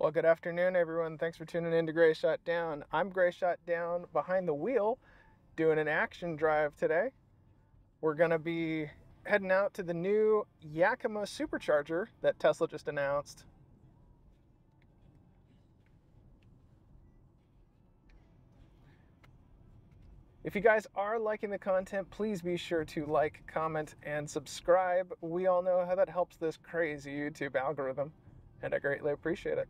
Well, good afternoon, everyone. Thanks for tuning in to Grace Shot Down. I'm Grace Shot Down behind the wheel doing an action drive today. We're going to be heading out to the new Yakima supercharger that Tesla just announced. If you guys are liking the content, please be sure to like, comment, and subscribe. We all know how that helps this crazy YouTube algorithm, and I greatly appreciate it.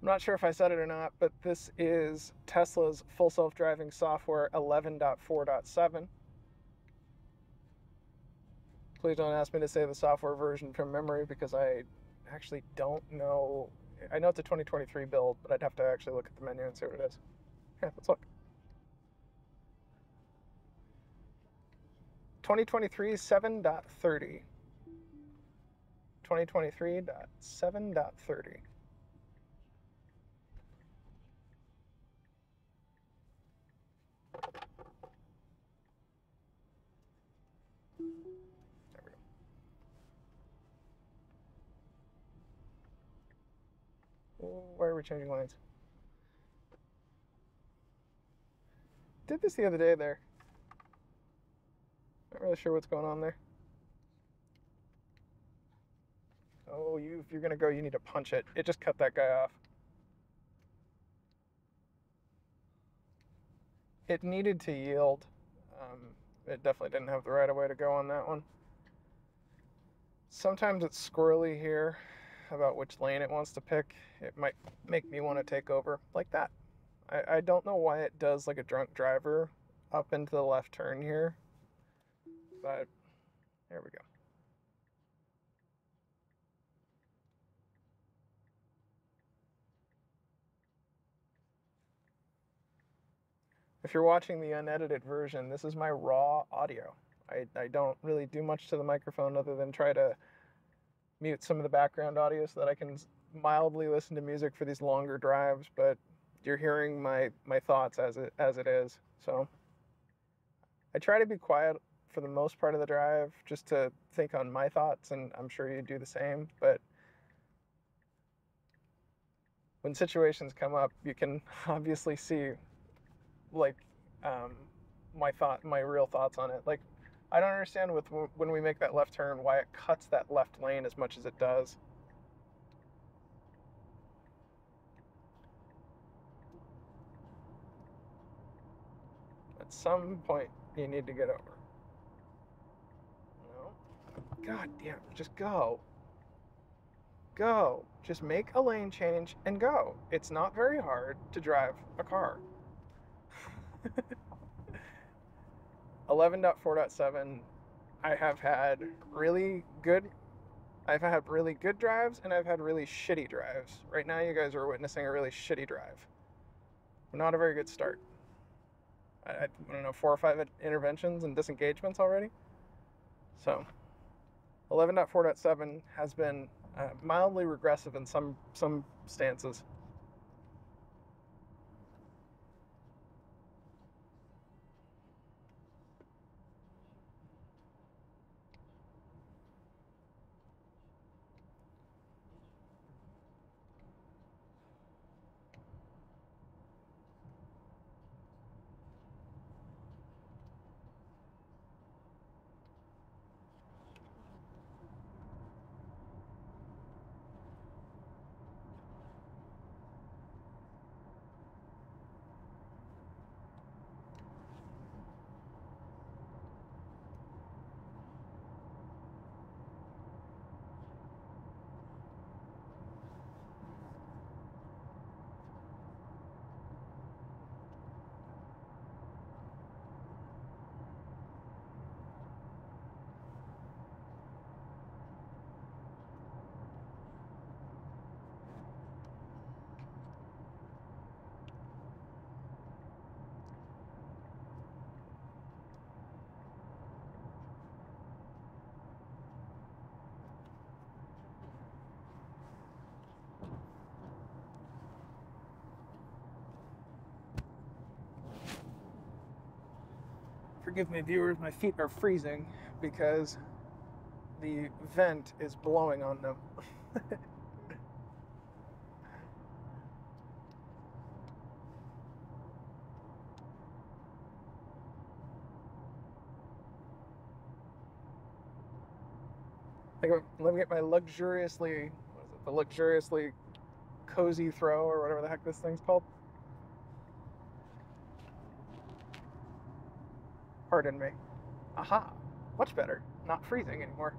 I'm not sure if I said it or not, but this is Tesla's Full Self Driving software 11.4.7. Please don't ask me to say the software version from memory because I actually don't know. I know it's a 2023 build, but I'd have to actually look at the menu and see what it is. Yeah, let's look. 2023 7.30. 2023.7.30. Why are we changing lanes? Did this the other day there. Not really sure what's going on there. Oh, if you're gonna go, you need to punch it. It just cut that guy off. It needed to yield. It definitely didn't have the right of way to go on that one. Sometimes it's squirrely here about which lane it wants to pick. It might make me want to take over like that. I don't know why it does like a drunk driver up into the left turn here, but there we go. If you're watching the unedited version, this is my raw audio. I don't really do much to the microphone other than try to mute some of the background audio so that I can mildly listen to music for these longer drives, but you're hearing my thoughts as it is. So I try to be quiet for the most part of the drive just to think on my thoughts, and I'm sure you do the same, but when situations come up, you can obviously see like my real thoughts on it. Like, I don't understand when we make that left turn why it cuts that left lane as much as it does. At some point, you need to get over. No. God damn, just go. Go. Just make a lane change and go. It's not very hard to drive a car. 11.4.7, I've had really good drives and I've had really shitty drives. Right now you guys are witnessing a really shitty drive. Not a very good start. I don't know, 4 or 5 interventions and disengagements already. So 11.4.7 has been mildly regressive in some stances. forgive me, viewers, my feet are freezing because the vent is blowing on them. Let me get my luxuriously, what is it, the luxuriously cozy throw or whatever the heck this thing's called. Pardon me. Aha, much better. Not freezing anymore.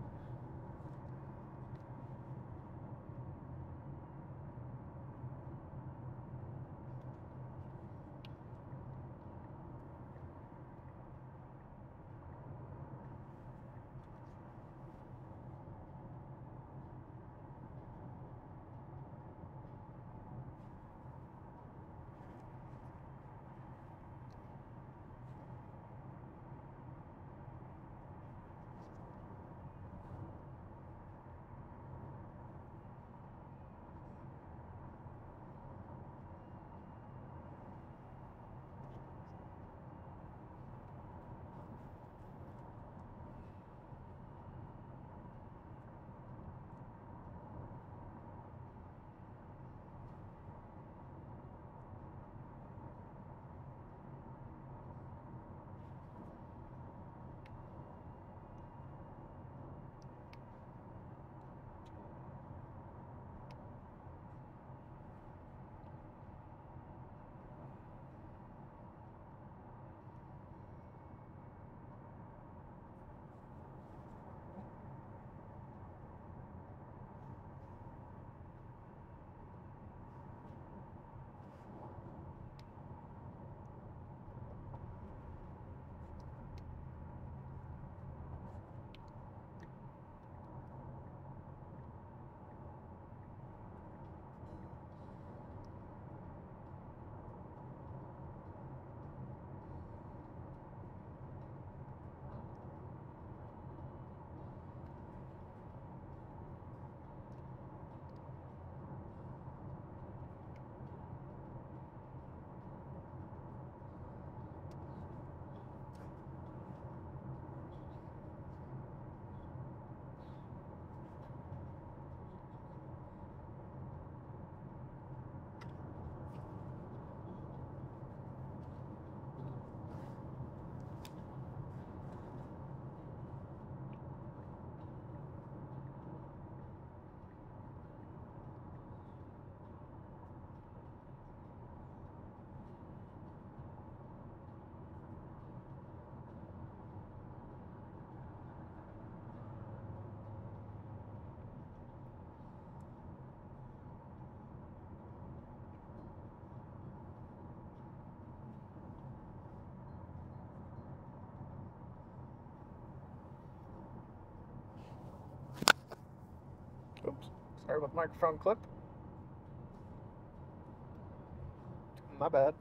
Oops, sorry about the microphone clip. My bad.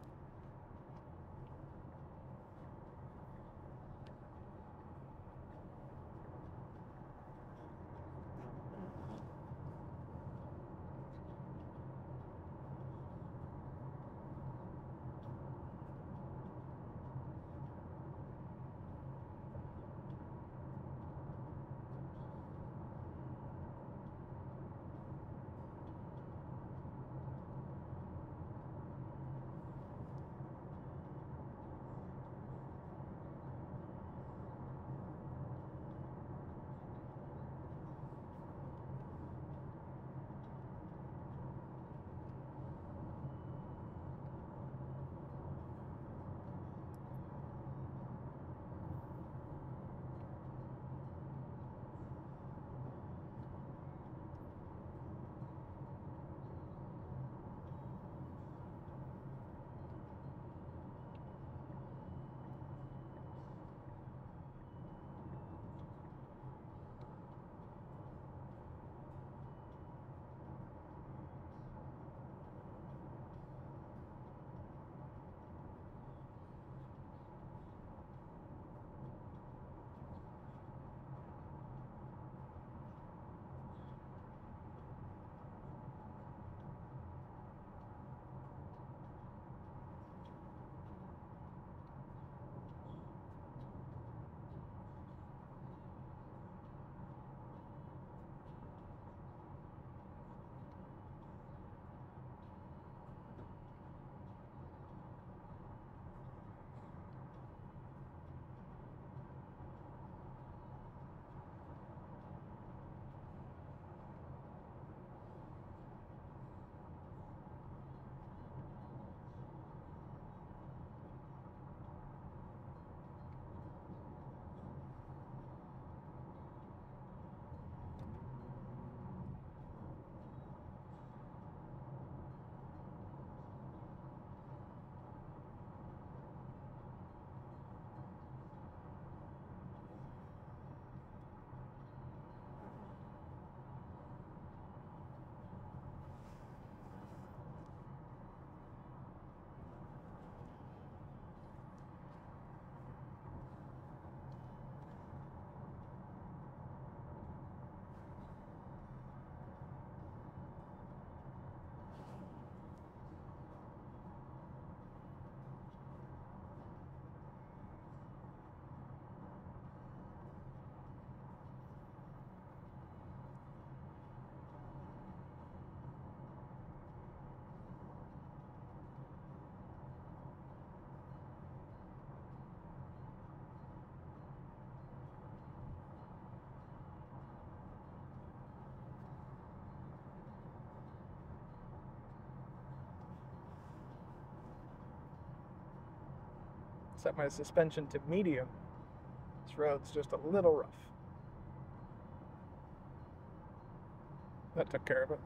set my suspension to medium. This road's just a little rough. That took care of it.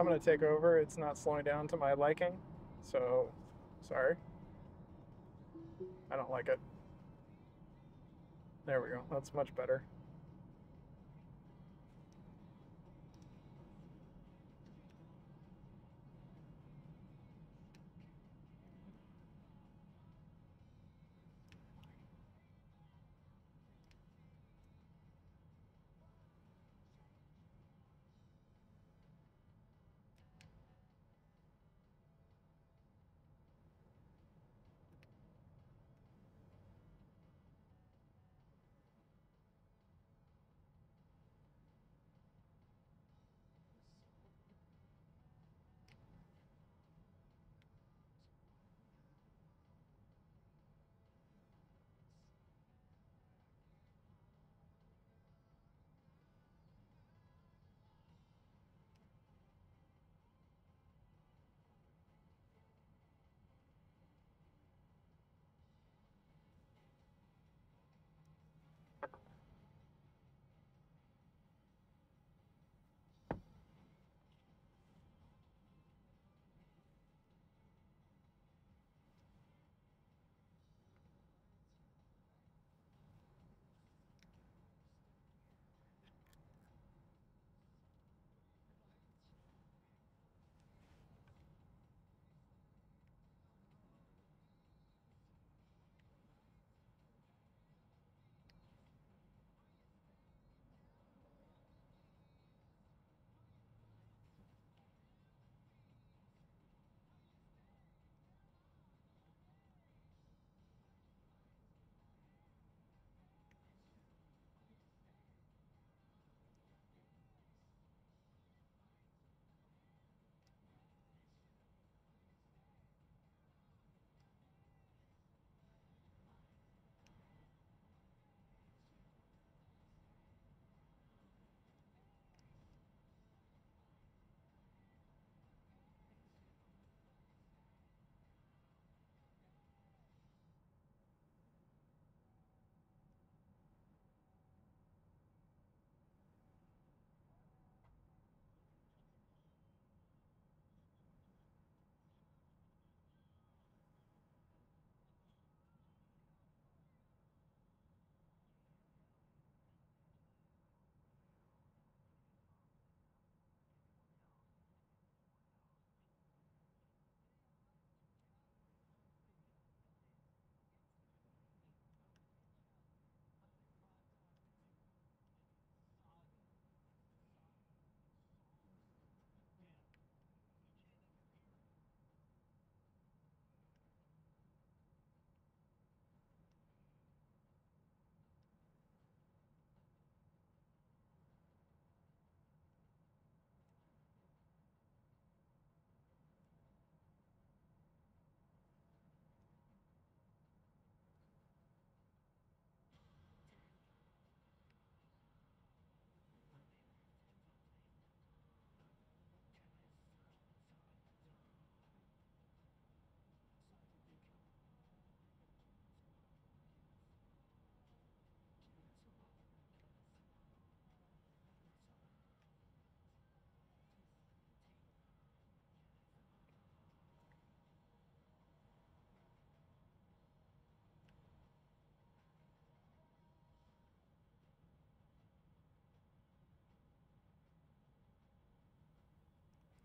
I'm going to take over. It's not slowing down to my liking, so sorry. I don't like it. There we go. That's much better.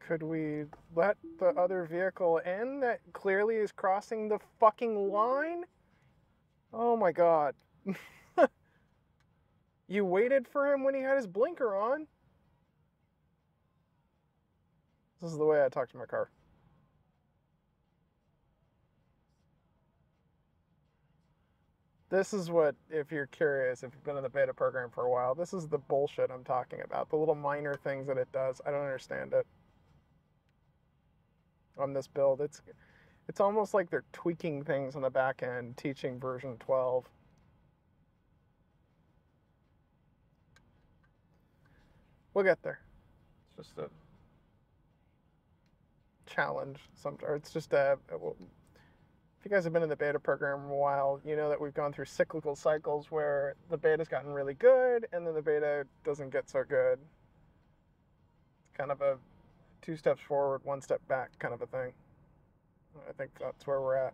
Could we let the other vehicle in that clearly is crossing the fucking line? Oh my god. You waited for him when he had his blinker on? This is the way I talk to my car. This is what, if you're curious, if you've been in the beta program for a while, this is the bullshit I'm talking about. The little minor things that it does. I don't understand it. On this build, it's almost like they're tweaking things on the back end, teaching version 12. We'll get there. It's just a challenge. It's just a. If you guys have been in the beta program a while, you know that we've gone through cyclical cycles where the beta's gotten really good, and then the beta doesn't get so good. It's kind of a two steps forward, one step back kind of a thing. I think that's where we're at.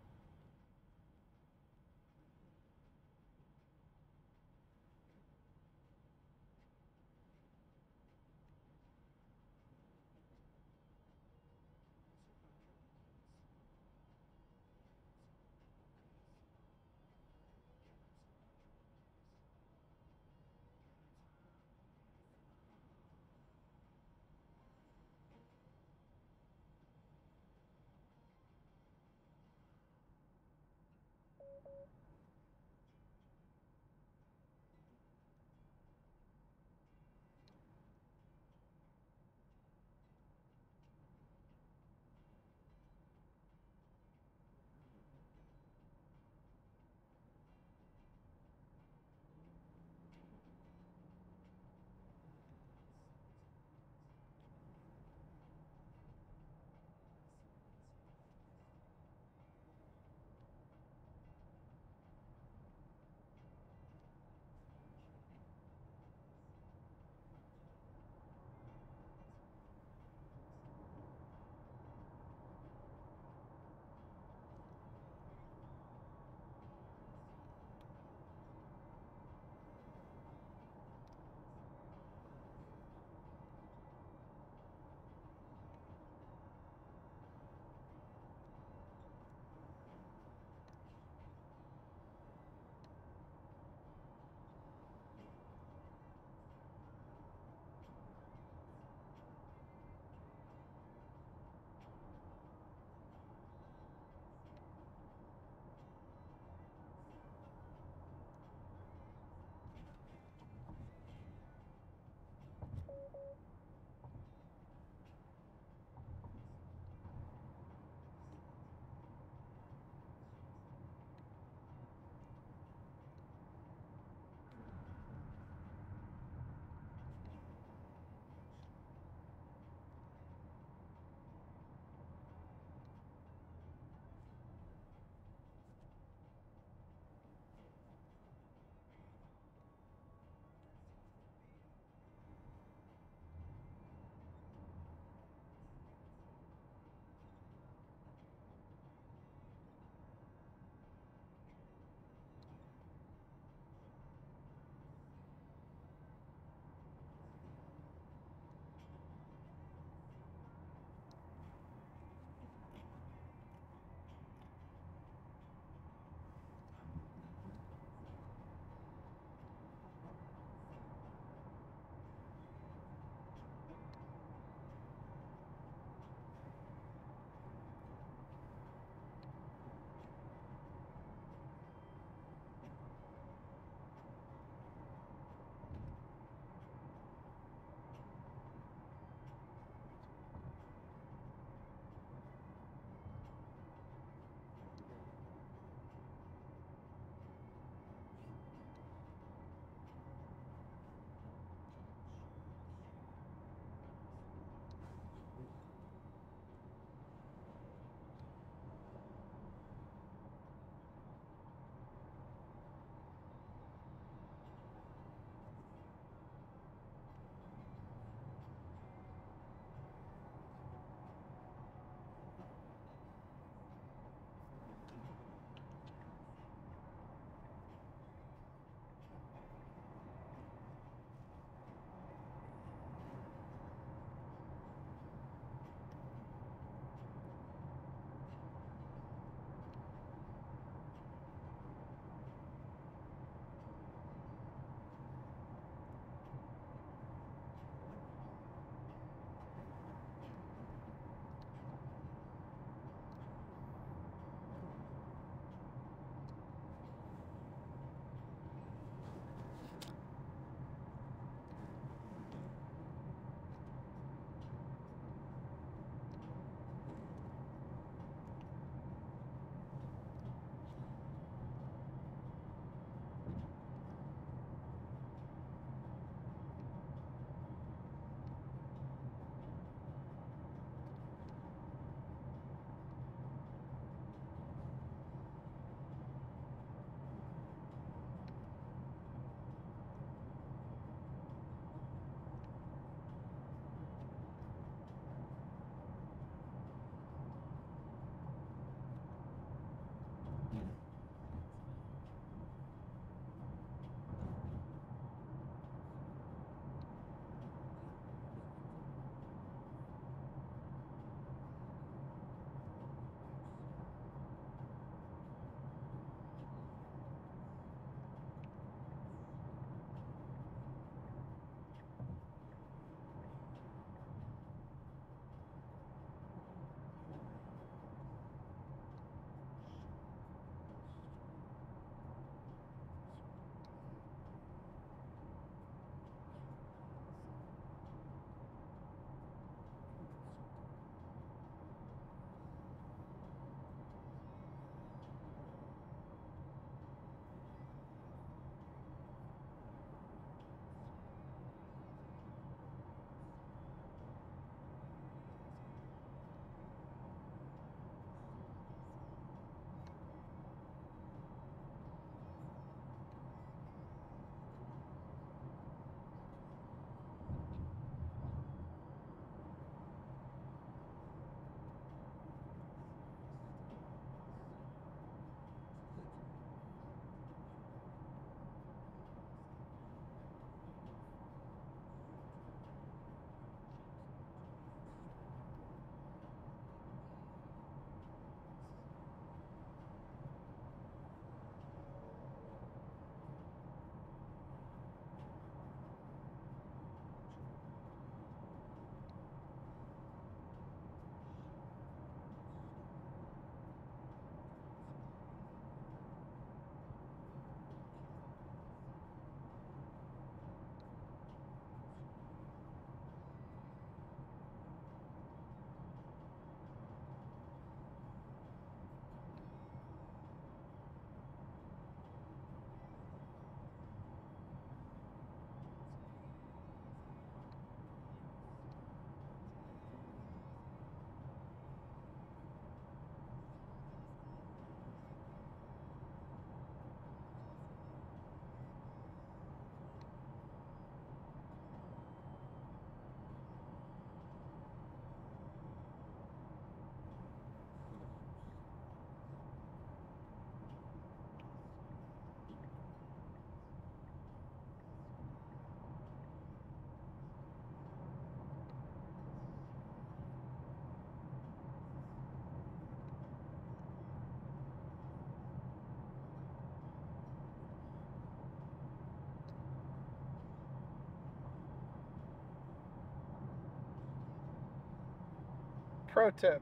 Pro tip,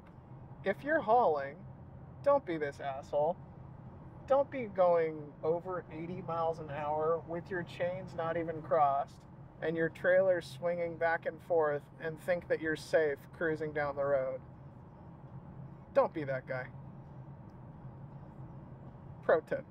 if you're hauling, don't be this asshole. Don't be going over 80 miles an hour with your chains not even crossed and your trailer swinging back and forth and think that you're safe cruising down the road. Don't be that guy. Pro tip.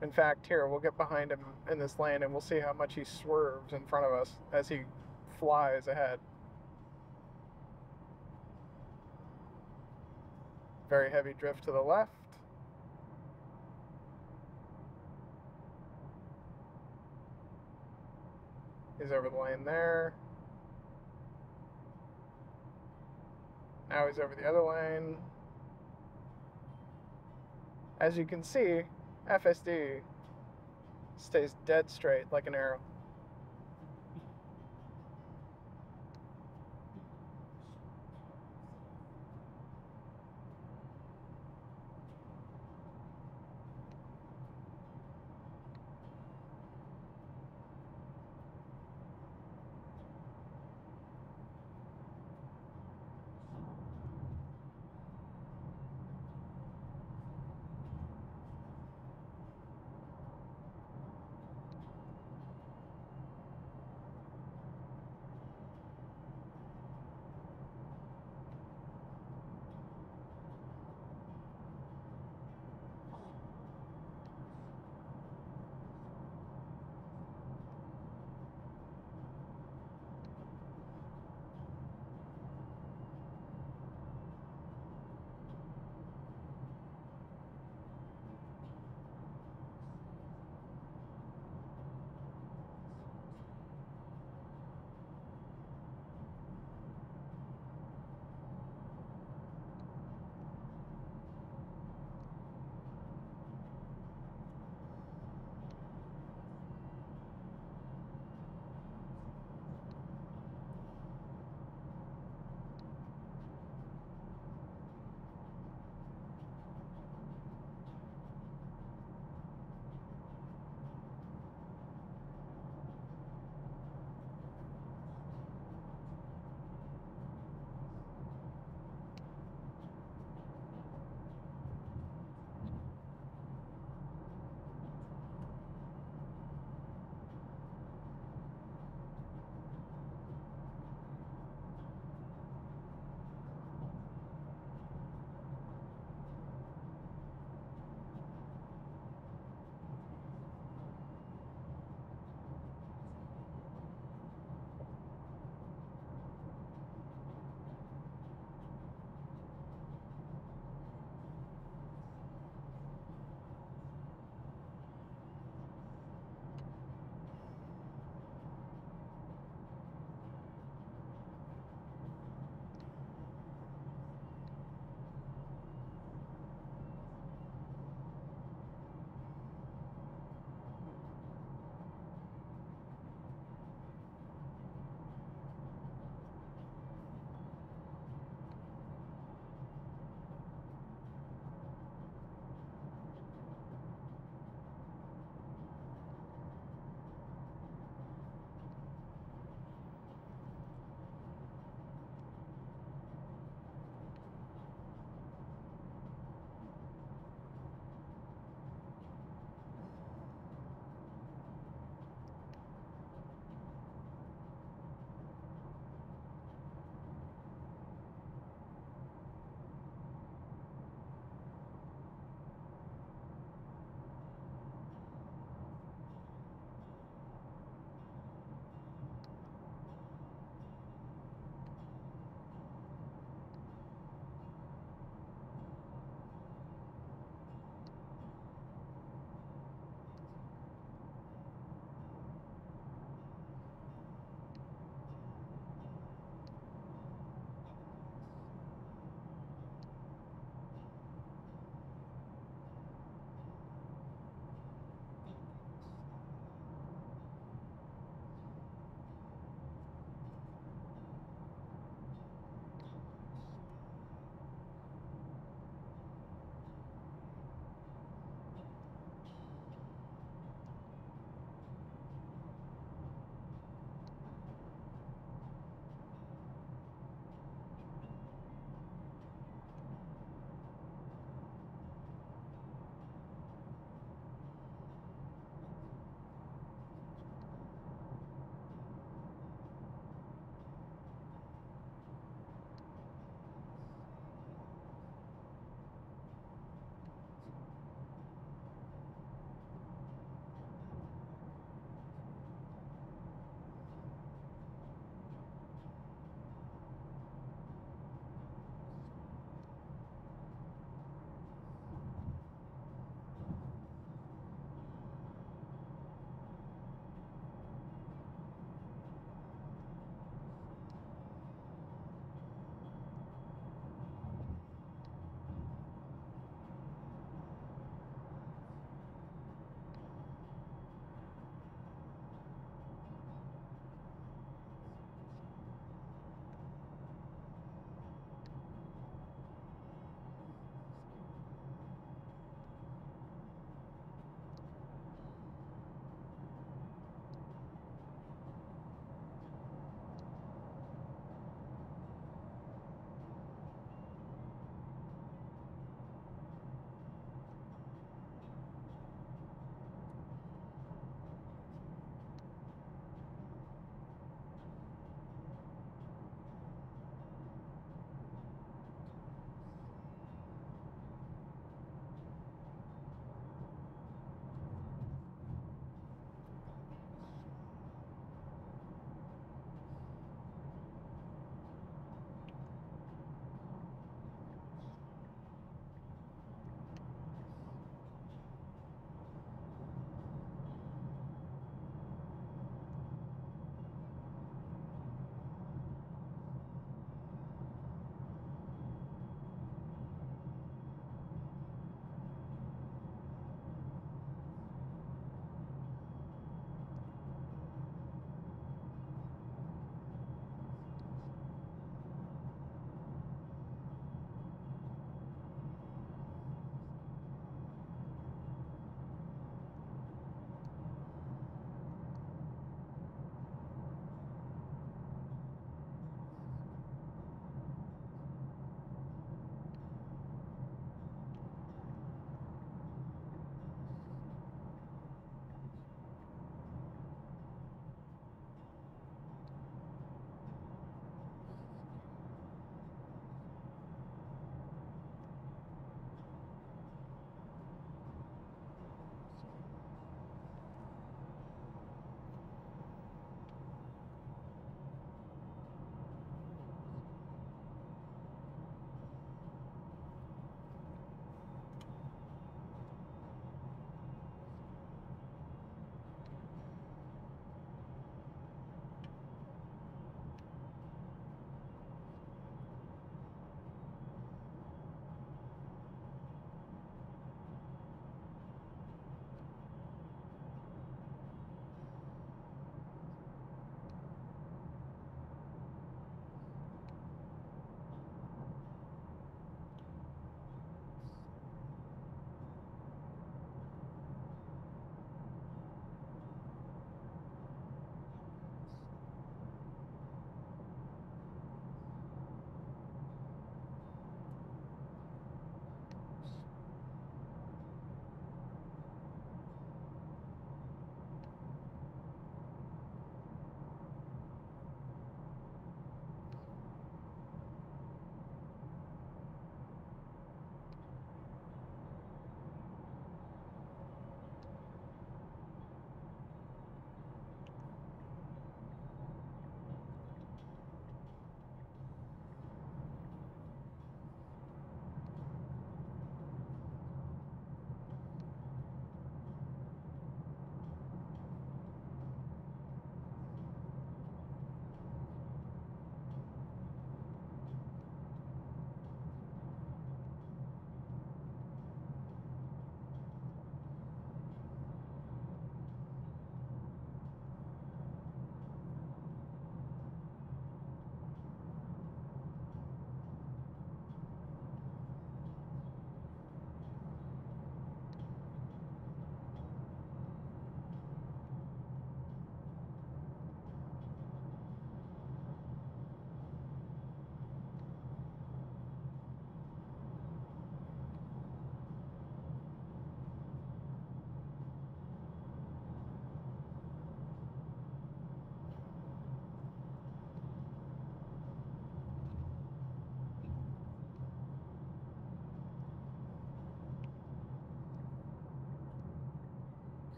In fact, here, we'll get behind him in this lane and we'll see how much he swerves in front of us as he flies ahead. Very heavy drift to the left. He's over the lane there. Now he's over the other lane. As you can see, FSD stays dead straight like an arrow.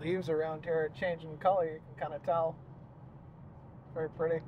leaves around here are changing color. You can kind of tell. Very pretty.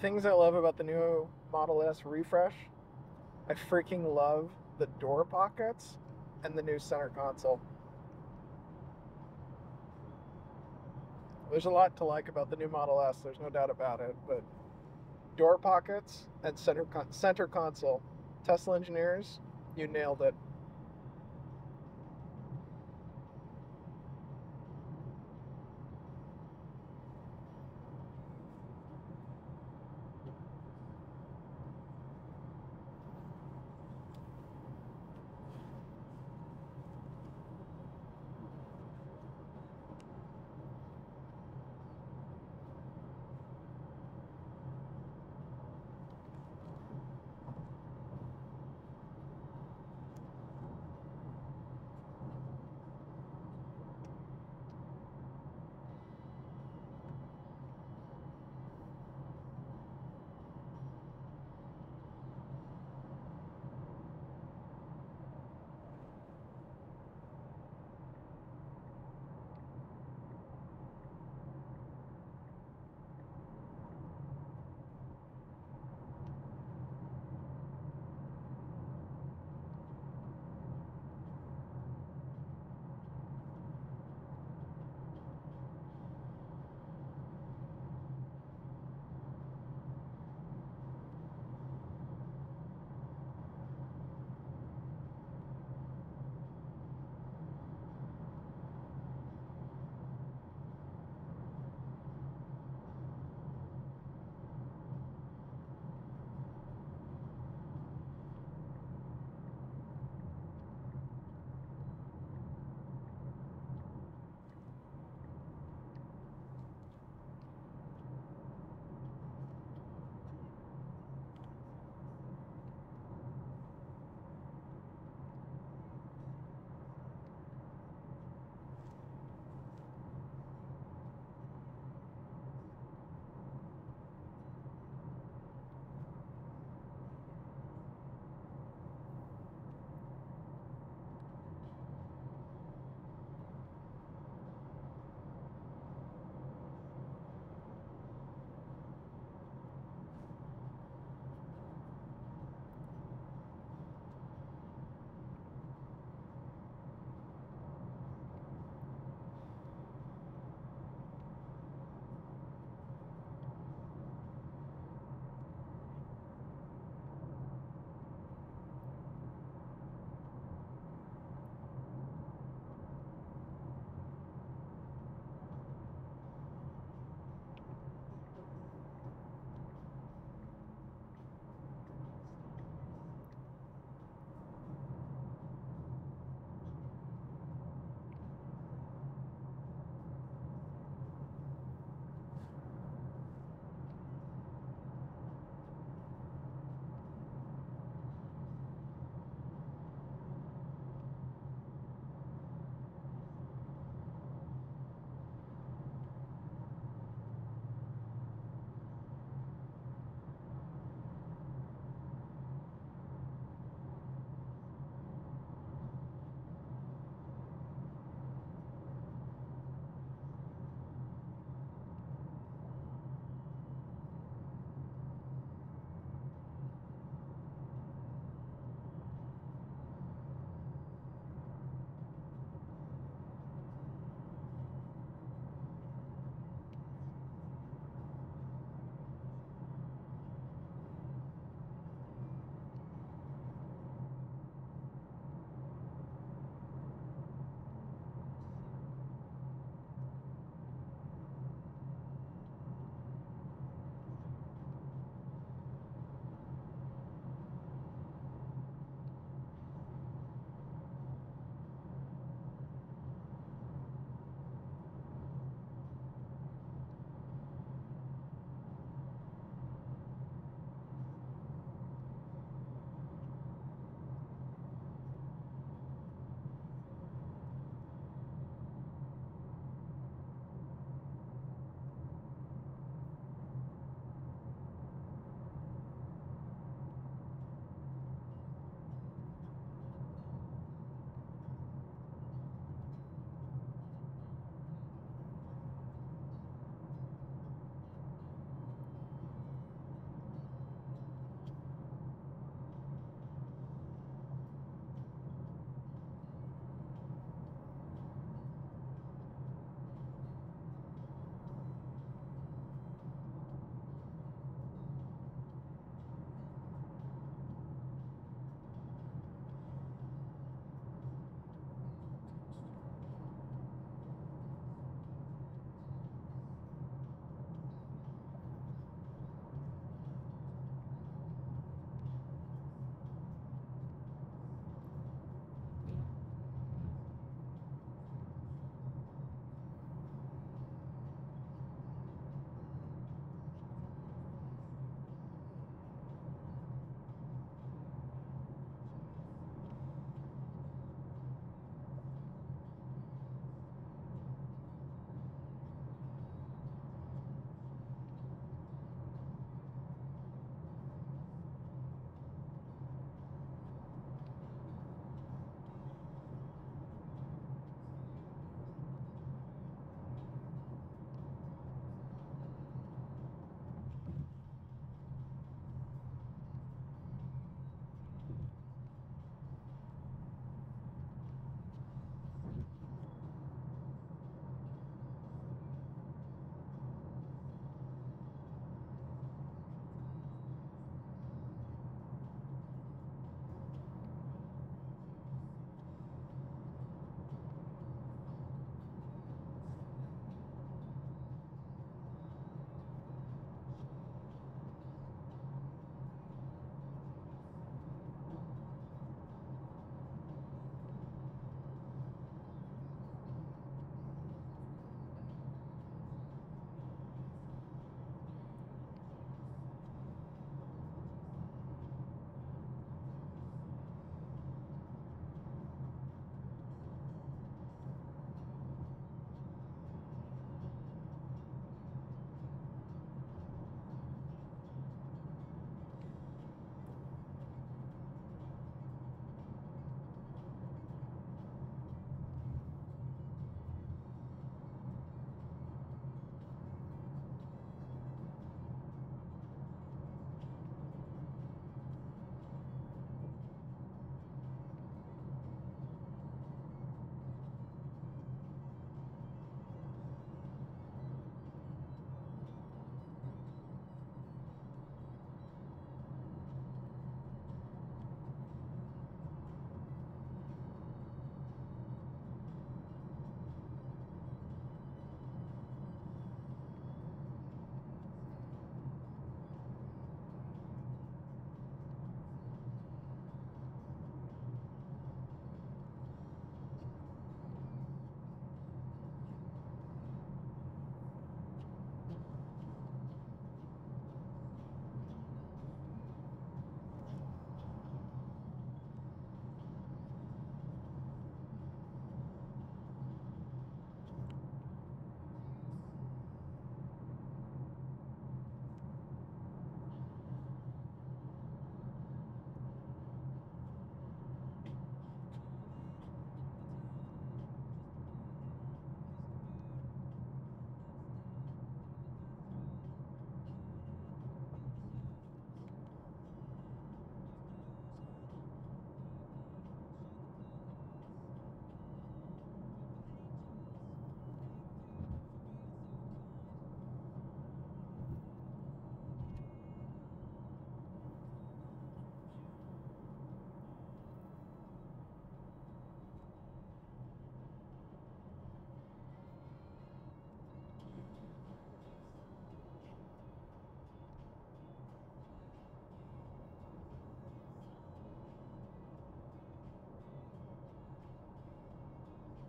Things I love about the new Model S refresh, I freaking love the door pockets and the new center console. There's a lot to like about the new Model S, there's no doubt about it, but door pockets and center console. Tesla engineers, you nailed it.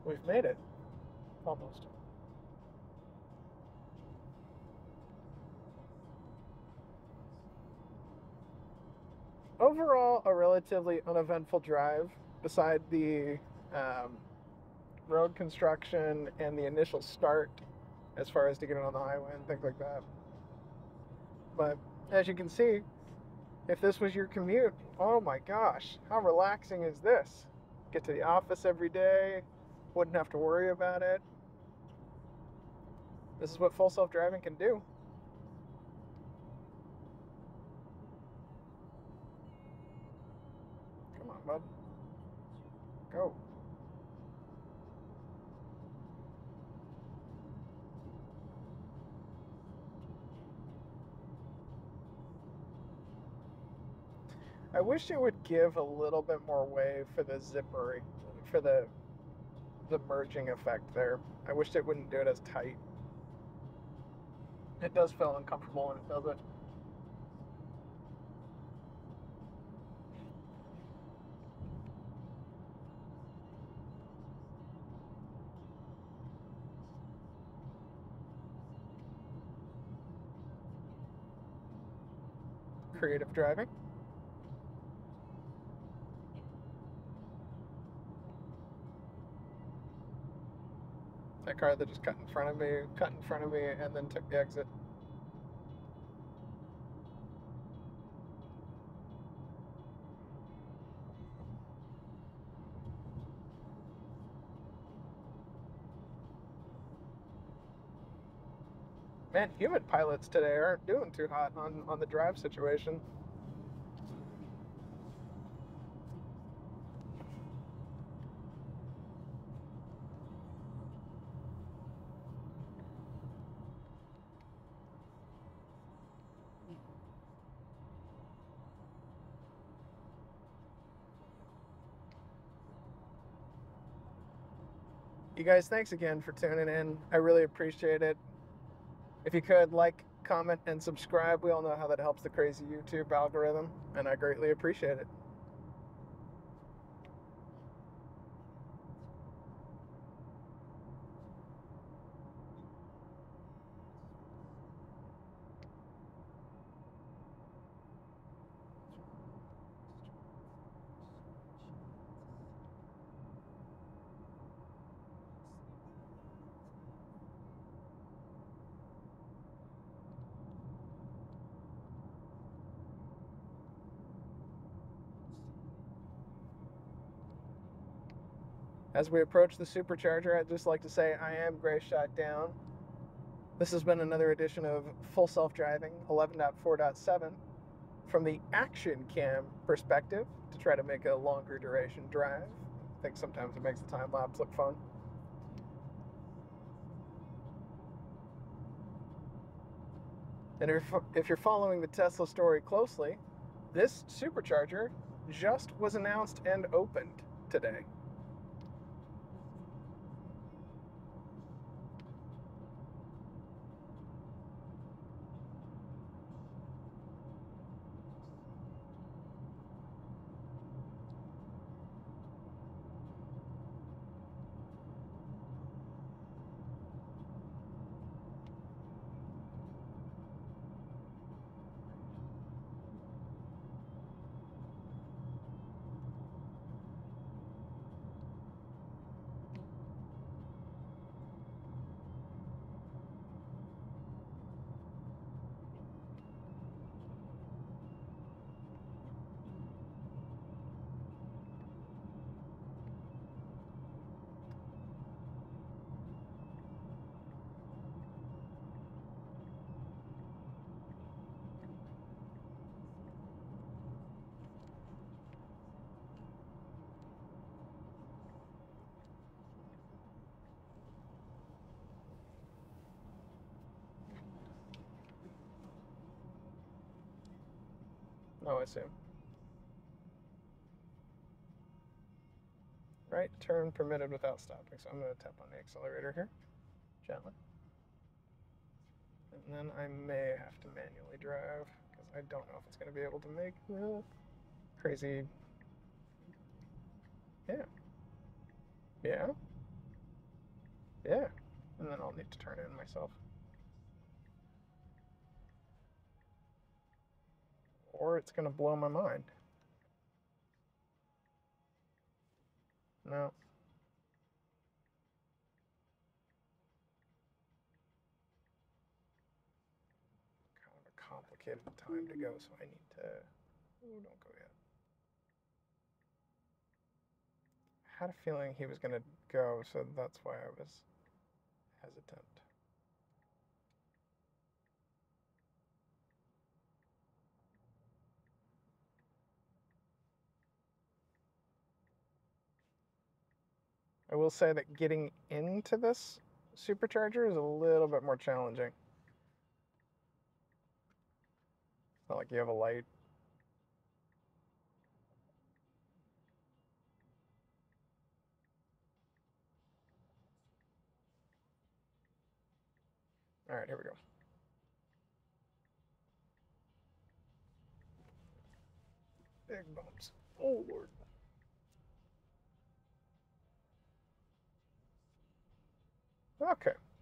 We've made it. Almost. Overall, a relatively uneventful drive, beside the road construction and the initial start as far as to get it on the highway and things like that. But as you can see, if this was your commute, oh my gosh, how relaxing is this? Get to the office every day, wouldn't have to worry about it. This is what full self-driving can do. Come on, bud. Go. I wish it would give a little bit more way for the zippering, for the merging effect there. I wish it wouldn't do it as tight. It does feel uncomfortable when it does it. Creative driving. That car that just cut in front of me, and then took the exit. Man, human pilots today aren't doing too hot on the drive situation. You guys, thanks again for tuning in. I really appreciate it. If you could like, comment, and subscribe, we all know how that helps the crazy YouTube algorithm, and I greatly appreciate it. As we approach the supercharger, I'd just like to say I am Grace Shot Down. This has been another edition of Full Self Driving 11.4.7 from the action cam perspective to try to make a longer duration drive. I think sometimes it makes the time lapse look fun. And if you're following the Tesla story closely, this supercharger just was announced and opened today. Oh, I see. Right turn permitted without stopping. So I'm going to tap on the accelerator here, gently. And then I may have to manually drive because I don't know if it's going to be able to make the crazy. Yeah. Yeah. Yeah, and then I'll need to turn it in myself. Or it's going to blow my mind. No. Kind of a complicated time to go, so I need to... Oh, don't go yet. I had a feeling he was going to go, so that's why I was hesitant. I will say that getting into this supercharger is a little bit more challenging. It's not like you have a light. All right, here we go. Big bumps. Oh, Lord. Okay.